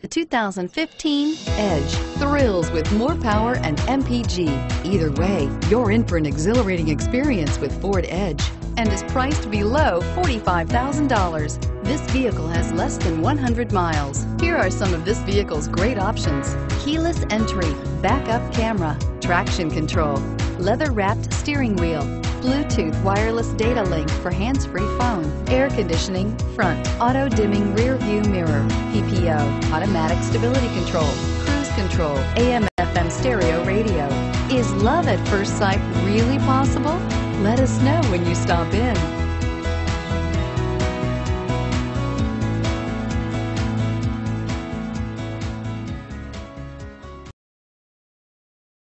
The 2015 Edge thrills with more power and MPG. Either way, you're in for an exhilarating experience with Ford Edge and is priced below $45,000. This vehicle has less than 100 miles. Here are some of this vehicle's great options: keyless entry, backup camera, traction control, leather-wrapped steering wheel, Bluetooth wireless data link for hands-free phone, air conditioning, front, auto-dimming rear-view mirror, PPO, automatic stability control, cruise control, AM/FM stereo radio. Is love at first sight really possible? Let us know when you stop in.